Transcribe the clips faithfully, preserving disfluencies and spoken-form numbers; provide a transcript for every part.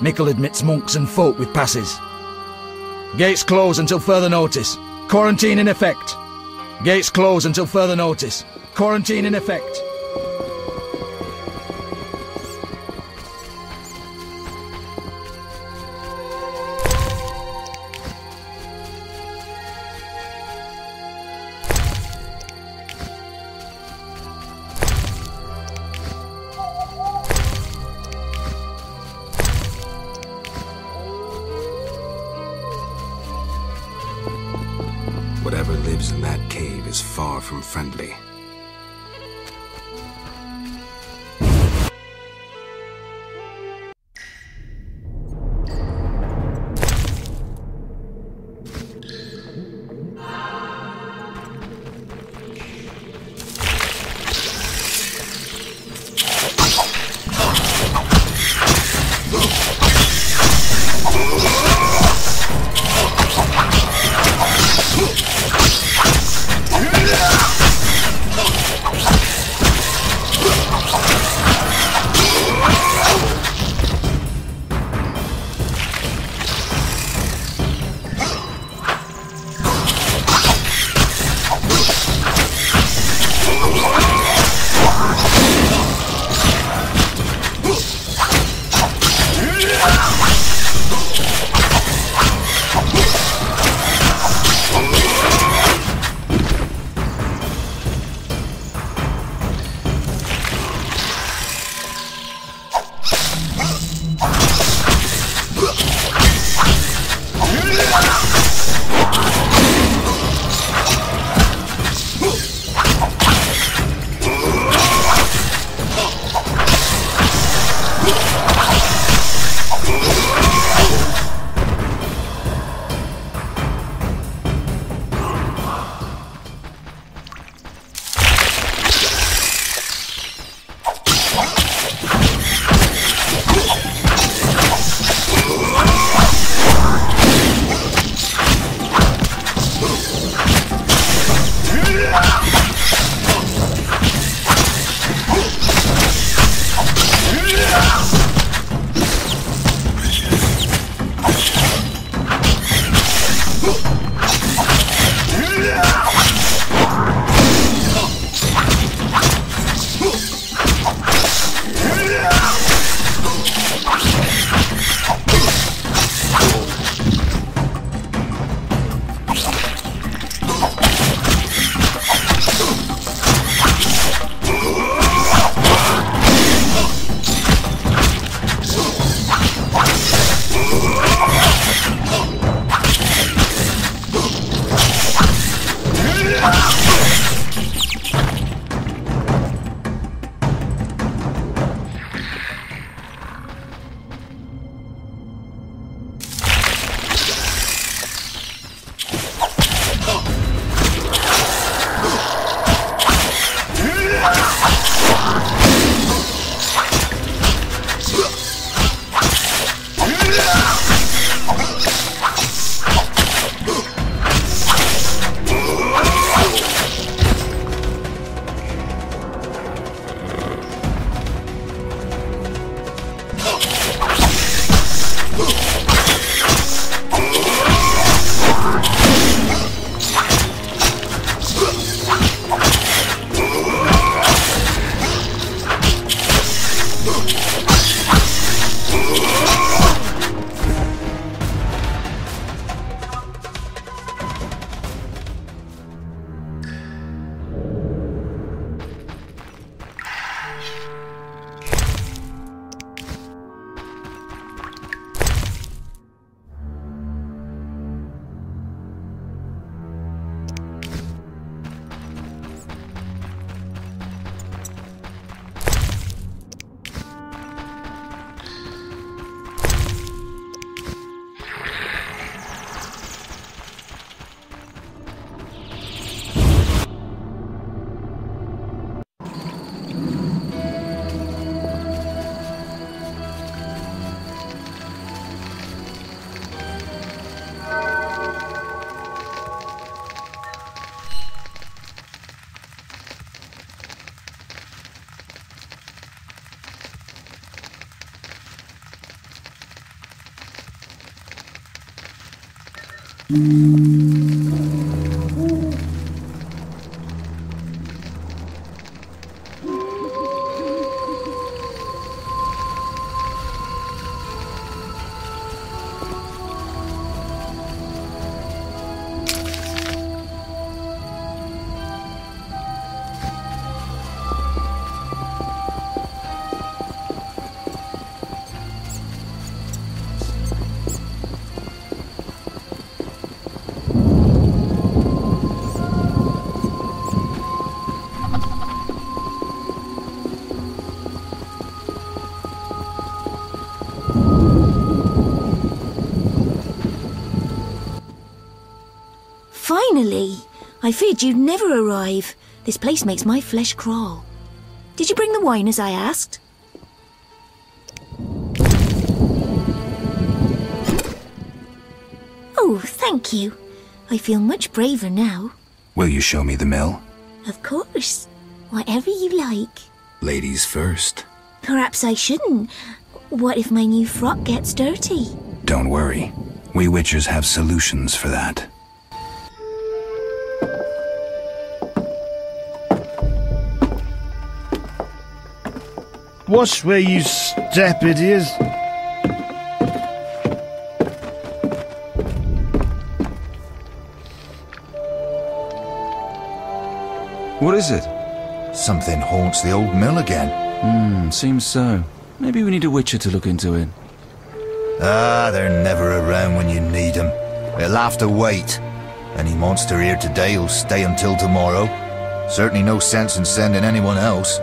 Michael admits monks and folk with passes. Gates close until further notice. Quarantine in effect. Gates close until further notice. Quarantine in effect. Friendly. Finally! I feared you'd never arrive. This place makes my flesh crawl. Did you bring the wine as I asked? Oh, thank you. I feel much braver now. Will you show me the mill? Of course. Whatever you like. Ladies first. Perhaps I shouldn't. What if my new frock gets dirty? Don't worry. We witchers have solutions for that. Watch where you step, it is. What is it? Something haunts the old mill again. Hmm, seems so. Maybe we need a witcher to look into it. Ah, they're never around when you need them. They'll have to wait. Any monster here today will stay until tomorrow. Certainly no sense in sending anyone else.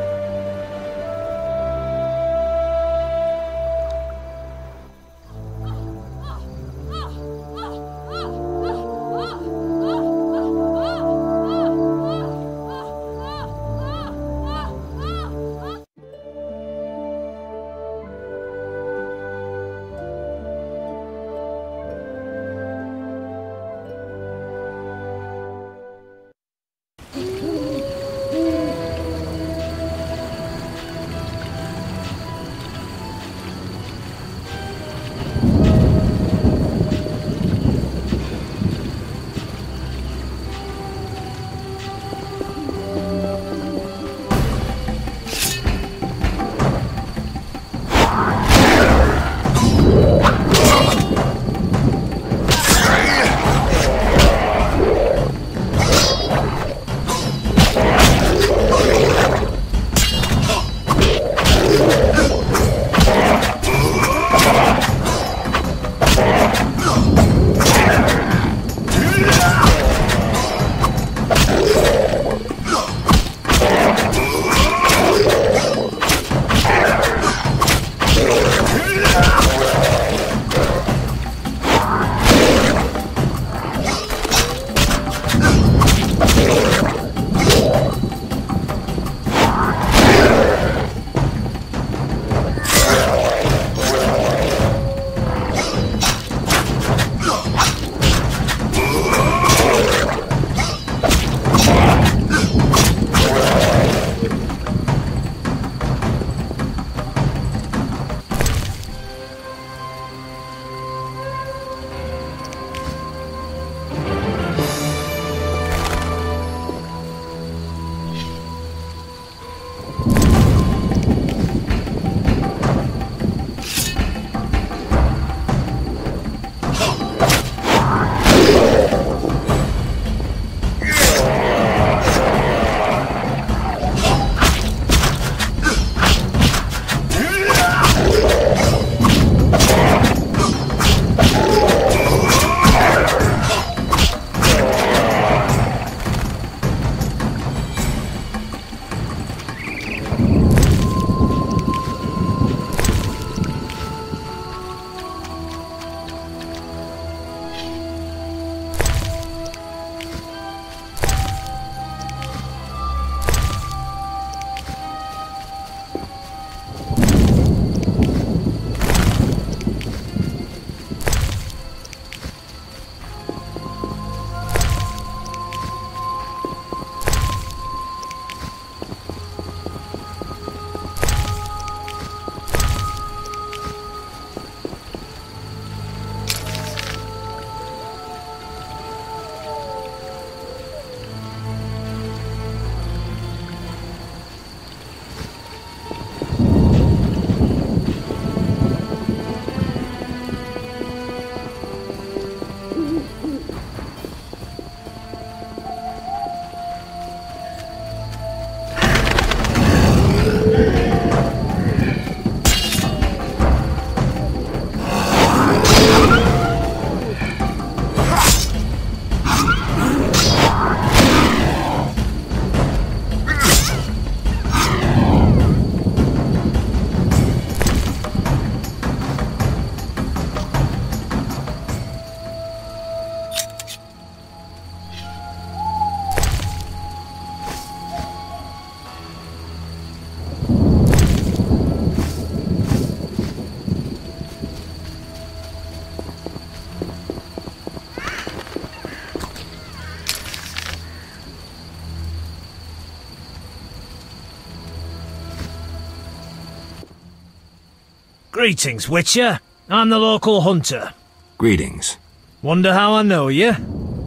Greetings, Witcher. I'm the local hunter. Greetings. Wonder how I know you?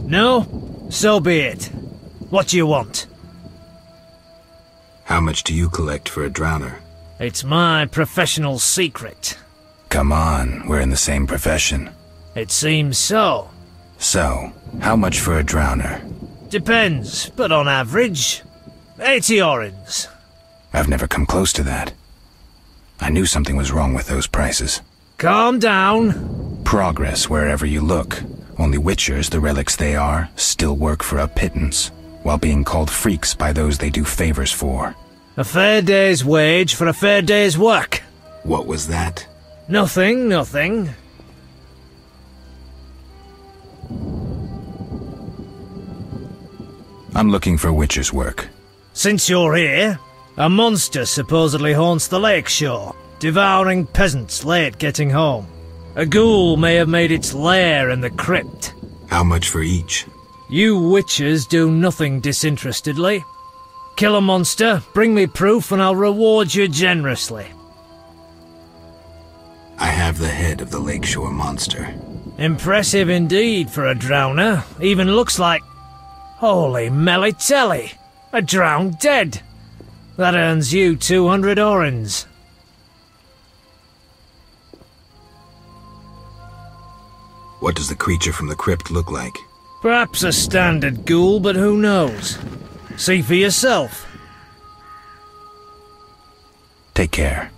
No? So be it. What do you want? How much do you collect for a drowner? It's my professional secret. Come on, we're in the same profession. It seems so. So, how much for a drowner? Depends, but on average, eighty orins. I've never come close to that. I knew something was wrong with those prices. Calm down. Progress wherever you look. Only witchers, the relics they are, still work for a pittance, while being called freaks by those they do favors for. A fair day's wage for a fair day's work. What was that? Nothing, nothing. I'm looking for witcher's work. Since you're here, a monster supposedly haunts the lakeshore, devouring peasants late getting home. A ghoul may have made its lair in the crypt. How much for each? You witchers do nothing disinterestedly. Kill a monster, bring me proof, and I'll reward you generously. I have the head of the lakeshore monster. Impressive indeed for a drowner. Even looks like... Holy melly-telly! A drowned dead! That earns you two hundred orins. What does the creature from the crypt look like? Perhaps a standard ghoul, but who knows? See for yourself. Take care.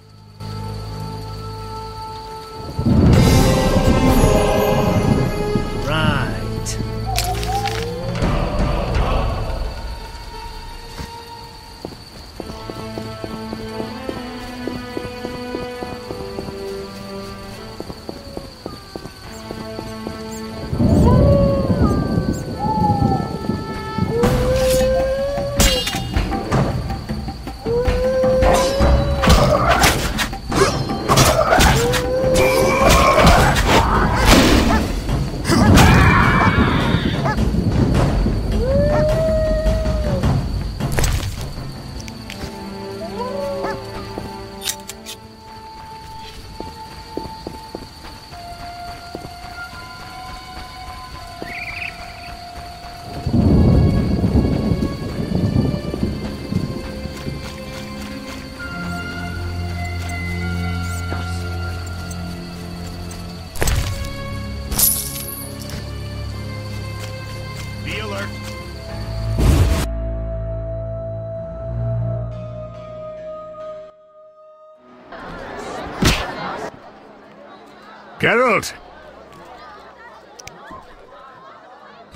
Geralt!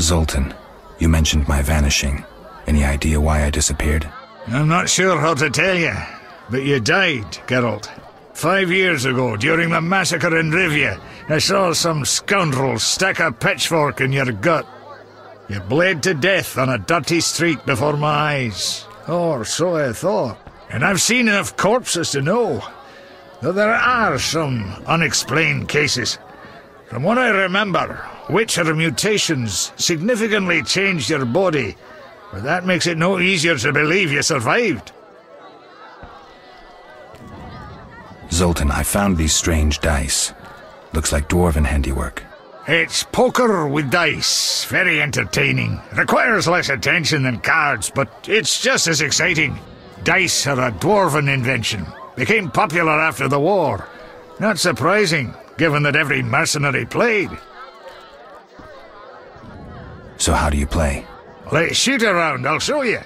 Zoltan, you mentioned my vanishing. Any idea why I disappeared? I'm not sure how to tell you, but you died, Geralt. Five years ago, during the massacre in Rivia, I saw some scoundrel stick a pitchfork in your gut. You bled to death on a dirty street before my eyes. Or so I thought. And I've seen enough corpses to know. Though there are some unexplained cases. From what I remember, witcher mutations significantly changed your body, but that makes it no easier to believe you survived. Zoltan, I found these strange dice. Looks like Dwarven handiwork. It's poker with dice. Very entertaining. Requires less attention than cards, but it's just as exciting. Dice are a Dwarven invention. Became popular after the war. Not surprising, given that every mercenary played. So how do you play? Let's shoot around, I'll show you.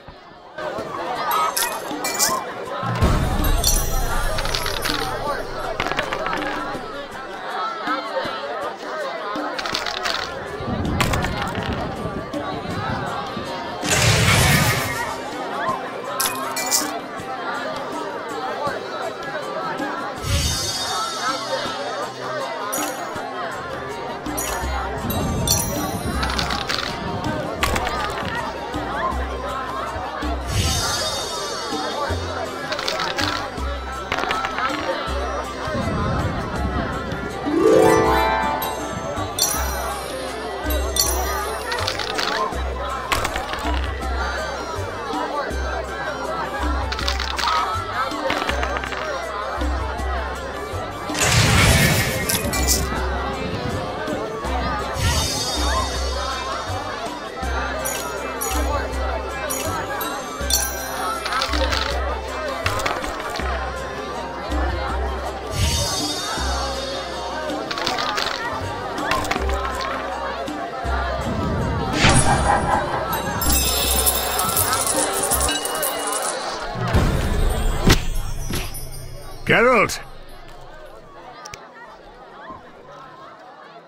Geralt!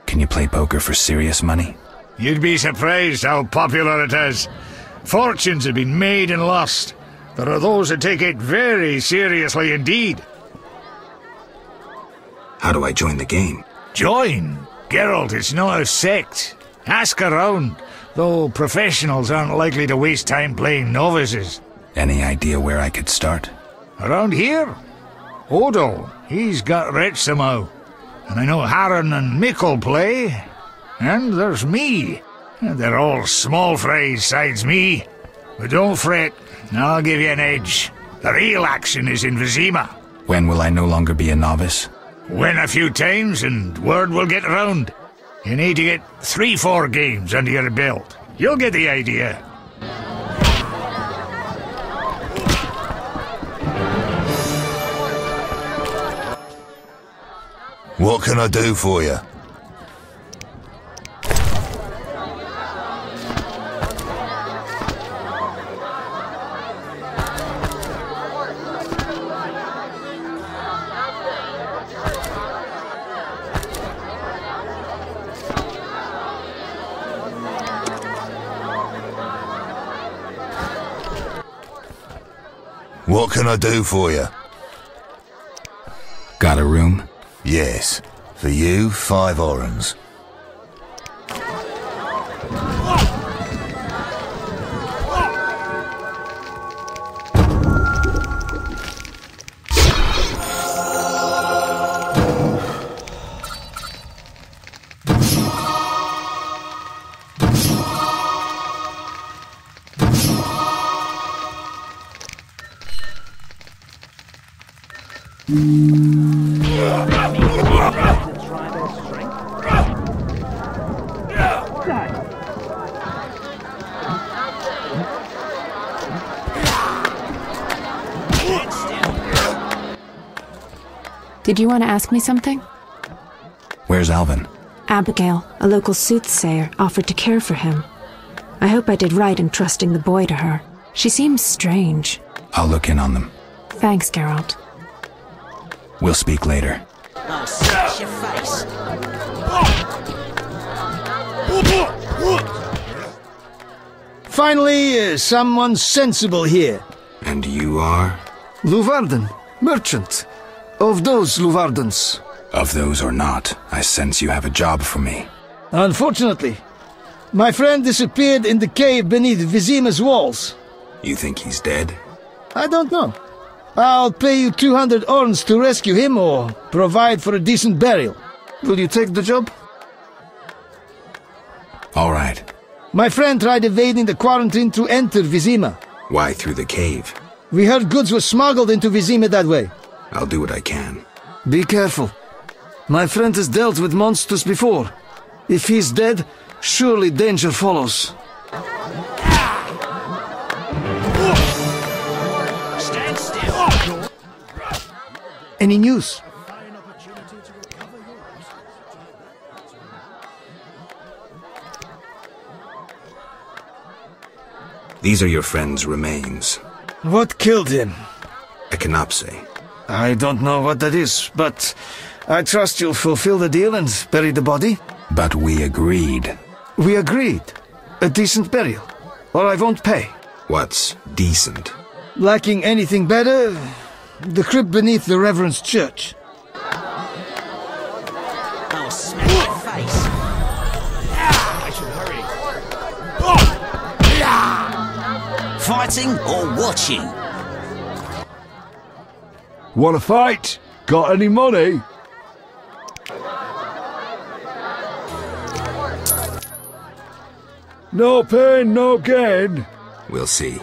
Can you play poker for serious money? You'd be surprised how popular it is. Fortunes have been made and lost. There are those who take it very seriously indeed. How do I join the game? Join? Geralt, it's not a sect. Ask around, though professionals aren't likely to waste time playing novices. Any idea where I could start? Around here? Odal, he's got rich somehow. And I know Harren and Mikkel play. And there's me. And they're all small fries, sides me. But don't fret, I'll give you an edge. The real action is in Vizima. When will I no longer be a novice? Win a few times and word will get around. You need to get three, four games under your belt. You'll get the idea. What can I do for you? What can I do for you? Got a room? Yes. For you, five orans. Did you want to ask me something? Where's Alvin? Abigail, a local soothsayer, offered to care for him. I hope I did right in trusting the boy to her. She seems strange. I'll look in on them. Thanks, Geralt. We'll speak later. I'll smash your face. Finally, uh, someone sensible here. And you are? Louvarden, merchant. Of those Luvardans. Of those or not, I sense you have a job for me. Unfortunately. My friend disappeared in the cave beneath Vizima's walls. You think he's dead? I don't know. I'll pay you two hundred orns to rescue him or provide for a decent burial. Will you take the job? All right. My friend tried evading the quarantine to enter Vizima. Why through the cave? We heard goods were smuggled into Vizima that way. I'll do what I can. Be careful. My friend has dealt with monsters before. If he's dead, surely danger follows. Stand still. Any news? These are your friend's remains. What killed him? Echinopsy. I don't know what that is, but I trust you'll fulfill the deal and bury the body. But we agreed. We agreed. A decent burial, or I won't pay. What's decent? Lacking anything better, the crypt beneath the Reverend's church. I'll smash your face. I should hurry. Fighting or watching? Wanna fight? Got any money? No pain, no gain. We'll see.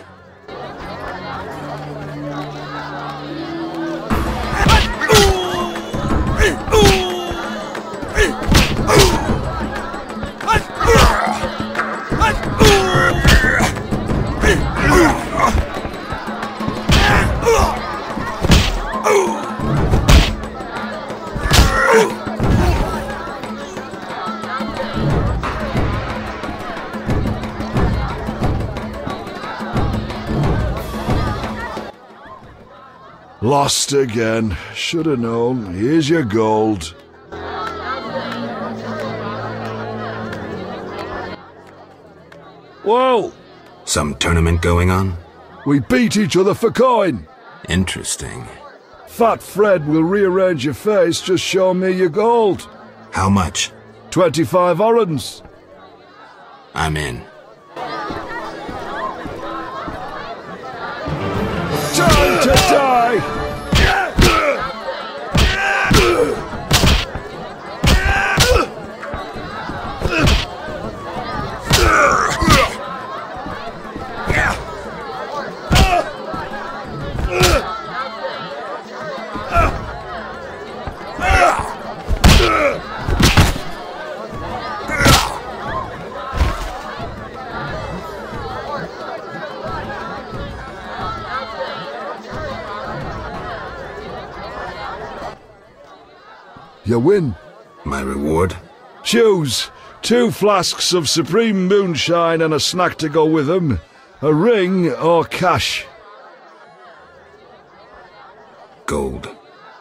Lost again. Should have known. Here's your gold. Whoa! Some tournament going on? We beat each other for coin. Interesting. Fat Fred will rearrange your face, just show me your gold. How much? Twenty-five orans. I'm in. Time to die! You win. My reward? Choose. Two flasks of supreme moonshine and a snack to go with them. A ring or cash. Gold.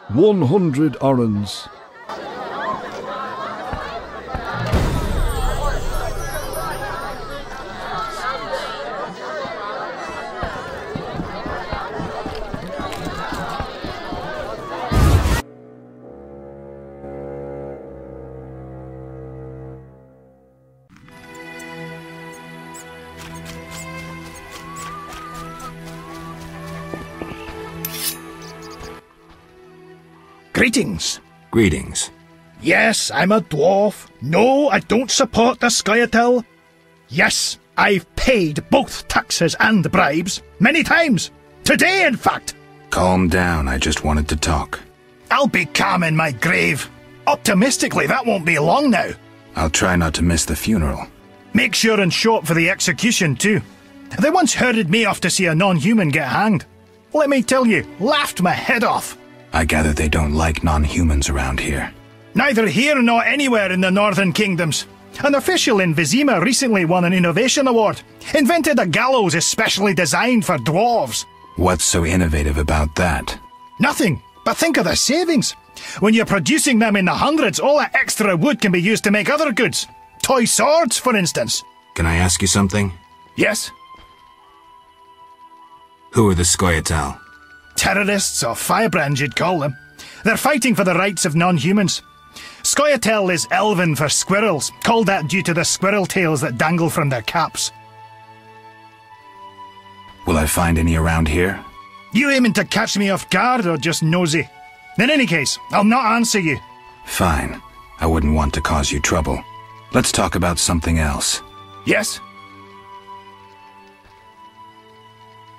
One hundred orans. Greetings. Greetings. Yes, I'm a dwarf. No, I don't support the Scoia'tael. Yes, I've paid both taxes and bribes. Many times. Today, in fact. Calm down, I just wanted to talk. I'll be calm in my grave. Optimistically, that won't be long now. I'll try not to miss the funeral. Make sure and show up for the execution, too. They once herded me off to see a non-human get hanged. Let me tell you, laughed my head off. I gather they don't like non-humans around here. Neither here nor anywhere in the Northern Kingdoms. An official in Vizima recently won an innovation award. Invented a gallows especially designed for dwarves. What's so innovative about that? Nothing, but think of the savings. When you're producing them in the hundreds, all that extra wood can be used to make other goods. Toy swords, for instance. Can I ask you something? Yes? Who are the Scoia'tael? Terrorists, or firebrands you'd call them. They're fighting for the rights of non-humans. Scoia'tael is Alvin for squirrels, called that due to the squirrel tails that dangle from their caps. Will I find any around here? You aiming to catch me off guard or just nosy? In any case, I'll not answer you. Fine. I wouldn't want to cause you trouble. Let's talk about something else. Yes?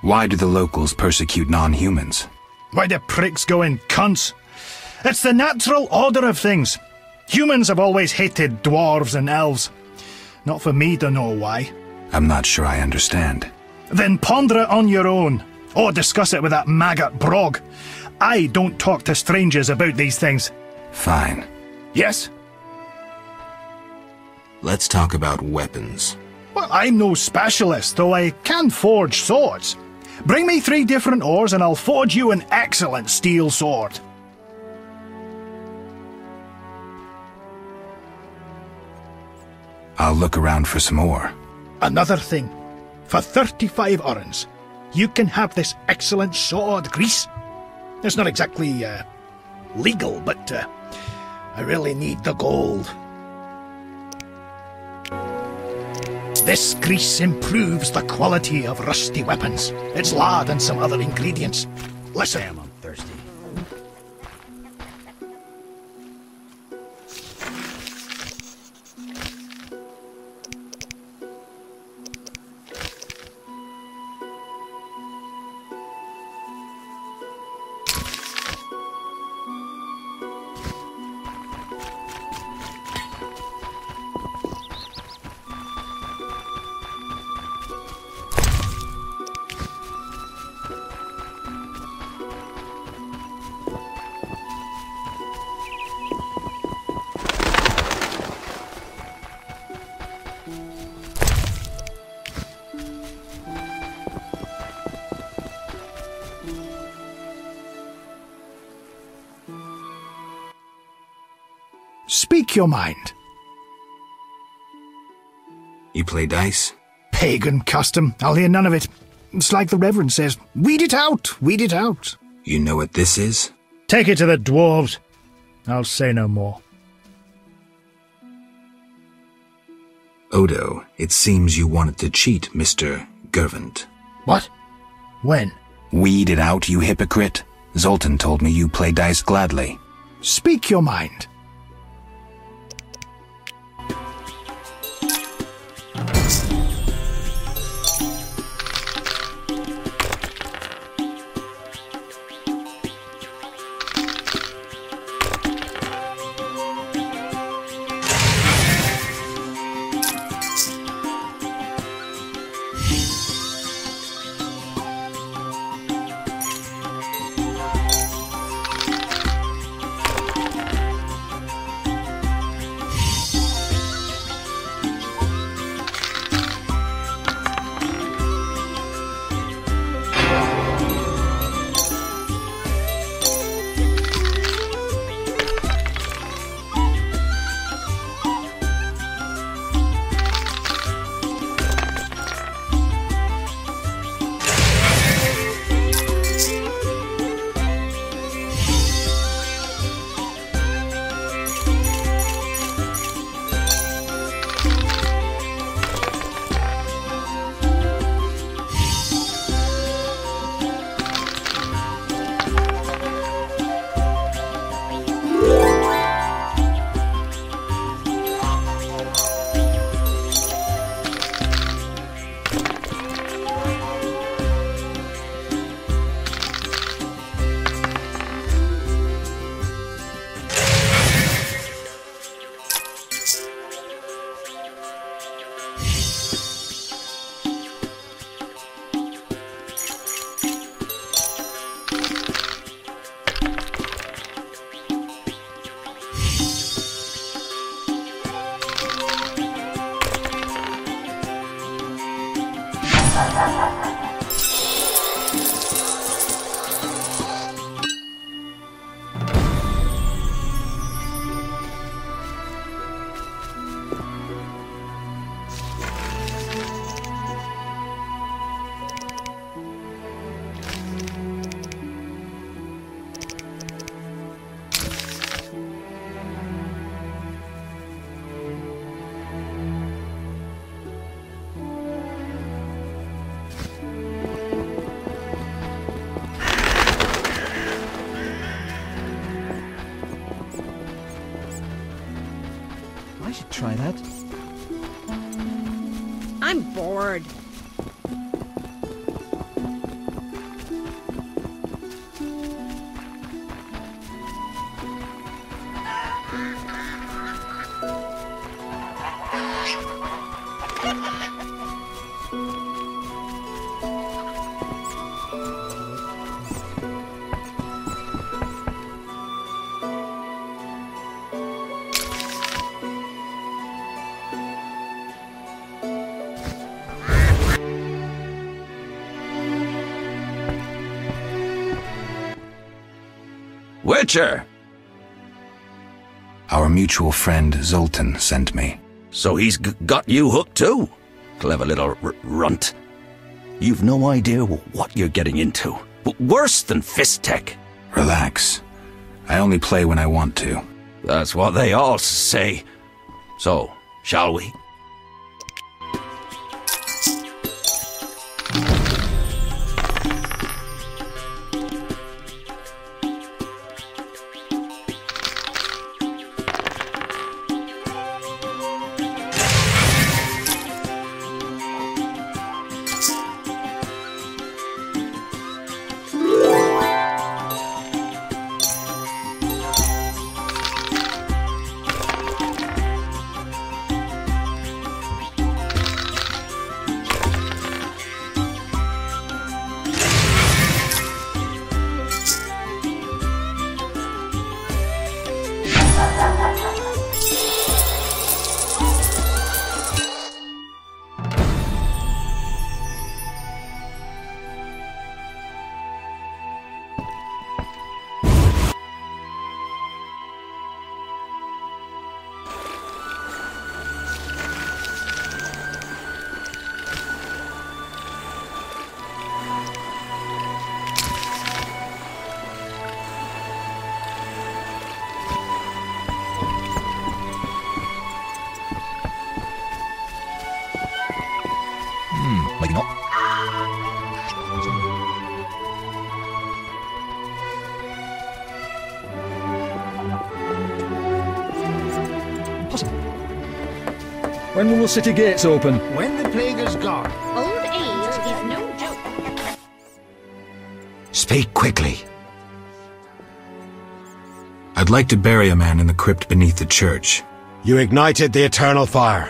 Why do the locals persecute non-humans? Why do pricks go in cunts? It's the natural order of things. Humans have always hated dwarves and elves. Not for me to know why. I'm not sure I understand. Then ponder it on your own, or discuss it with that maggot Brog. I don't talk to strangers about these things. Fine. Yes? Let's talk about weapons. Well, I'm no specialist, though I can forge swords. Bring me three different ores and I'll forge you an excellent steel sword. I'll look around for some ore. Another thing. For thirty-five orans, you can have this excellent sword, Grease. It's not exactly, uh, legal, but, uh, I really need the gold. This grease improves the quality of rusty weapons. It's lard and some other ingredients. Listen. Damn, I'm thirsty. make your mind. You play dice? Pagan custom. I'll hear none of it. It's like the Reverend says, weed it out, weed it out. You know what this is? Take it to the dwarves. I'll say no more. Odo, it seems you wanted to cheat Mister Gervant. What? When? Weed it out, you hypocrite. Zoltan told me you play dice gladly. Speak your mind. Witcher! Our mutual friend Zoltan sent me. So he's g got you hooked too? Clever little r runt. You've no idea what you're getting into. W worse than fist tech. Relax. I only play when I want to. That's what they all say. So, shall we? When will the city gates open? When the plague is gone. Old age is no joke. Speak quickly. I'd like to bury a man in the crypt beneath the church. You ignited the eternal fire.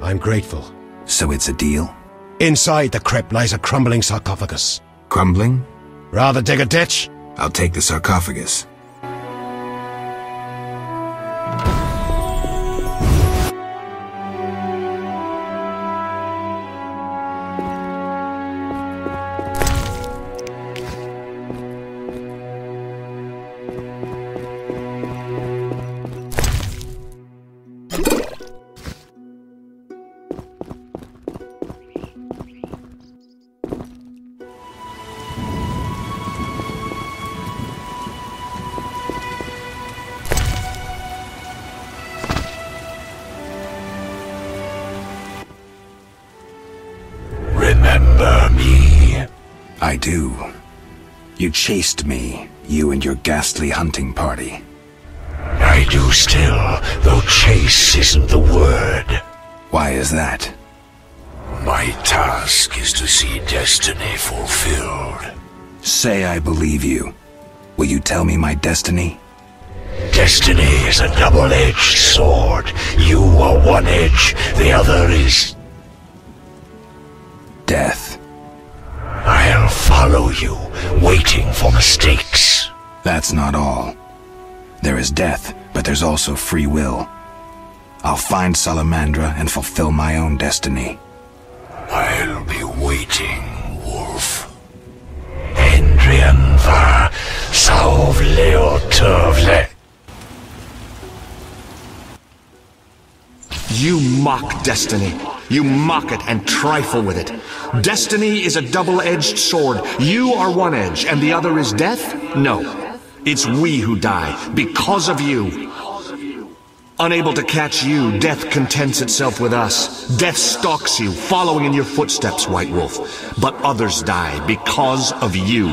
I'm grateful. So it's a deal? Inside the crypt lies a crumbling sarcophagus. Crumbling? Rather dig a ditch? I'll take the sarcophagus. I do. You chased me, you and your ghastly hunting party. I do still, though chase isn't the word. Why is that? My task is to see destiny fulfilled. Say I believe you. Will you tell me my destiny? Destiny is a double-edged sword. You are one edge, the other is... death. I'll follow you, waiting for mistakes. That's not all. There is death, but there's also free will. I'll find Salamandra and fulfill my own destiny. I'll be waiting, Wolf. Hendrien va Sauvleoturvle. You mock destiny. You mock it and trifle with it. Destiny is a double-edged sword. You are one edge, and the other is death? No. It's we who die, because of you. Unable to catch you, death contents itself with us. Death stalks you, following in your footsteps, White Wolf. But others die, because of you.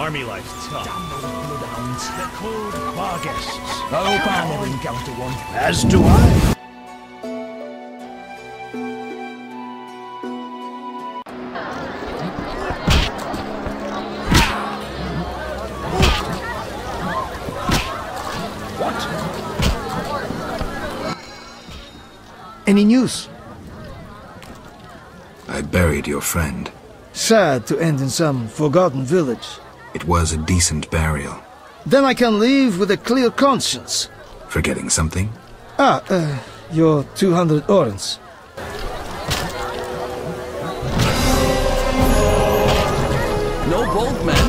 Army life's tough. The cold bar guests. I hope I never encounter one. As do I. What? Any news? I buried your friend. Sad to end in some forgotten village. It was a decent burial. Then I can leave with a clear conscience. Forgetting something? Ah, uh, your two hundred orans. old man.